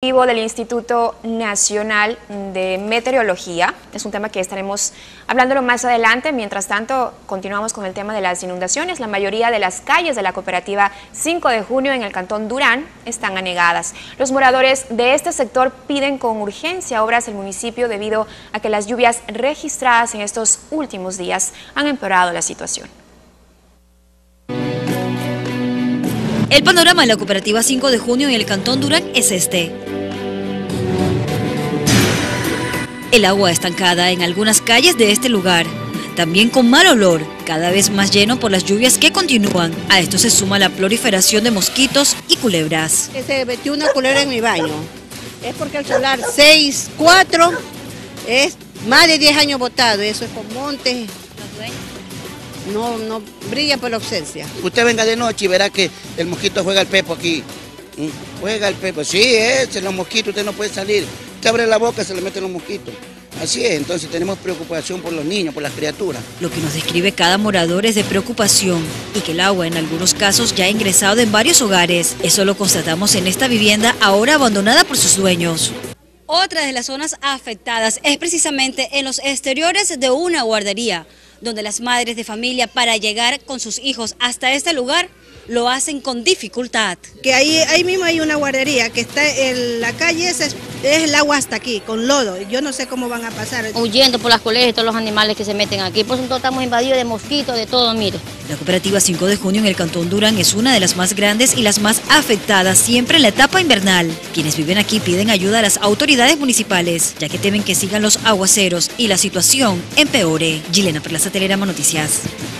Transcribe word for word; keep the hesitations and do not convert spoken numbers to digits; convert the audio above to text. Del Instituto Nacional de Meteorología. Es un tema que estaremos hablándolo más adelante. Mientras tanto, continuamos con el tema de las inundaciones. La mayoría de las calles de la cooperativa cinco de junio en el Cantón Durán están anegadas. Los moradores de este sector piden con urgencia obras del municipio debido a que las lluvias registradas en estos últimos días han empeorado la situación. El panorama de la cooperativa cinco de junio en el Cantón Durán es este. El agua estancada en algunas calles de este lugar, también con mal olor, cada vez más lleno por las lluvias que continúan. A esto se suma la proliferación de mosquitos y culebras. Se metió una culebra en mi baño, es porque el solar seis cuatro es más de diez años botado, eso es con montes. No, no brilla por la ausencia. Usted venga de noche y verá que el mosquito juega el pepo aquí. Juega el pepo. Sí, es, los mosquitos, usted no puede salir. Usted abre la boca, se le meten los mosquitos. Así es, entonces tenemos preocupación por los niños, por las criaturas. Lo que nos describe cada morador es de preocupación y que el agua en algunos casos ya ha ingresado en varios hogares. Eso lo constatamos en esta vivienda ahora abandonada por sus dueños. Otra de las zonas afectadas es precisamente en los exteriores de una guardería, donde las madres de familia para llegar con sus hijos hasta este lugar lo hacen con dificultad. Que ahí, ahí mismo hay una guardería que está en la calle, es, es el agua hasta aquí, con lodo, yo no sé cómo van a pasar. Huyendo por las colegias, todos los animales que se meten aquí, por eso estamos invadidos de mosquitos, de todo, mire. La cooperativa cinco de junio en el Cantón Durán es una de las más grandes y las más afectadas siempre en la etapa invernal. Quienes viven aquí piden ayuda a las autoridades municipales, ya que temen que sigan los aguaceros y la situación empeore. Gilena, para la Satelera, Manoticias.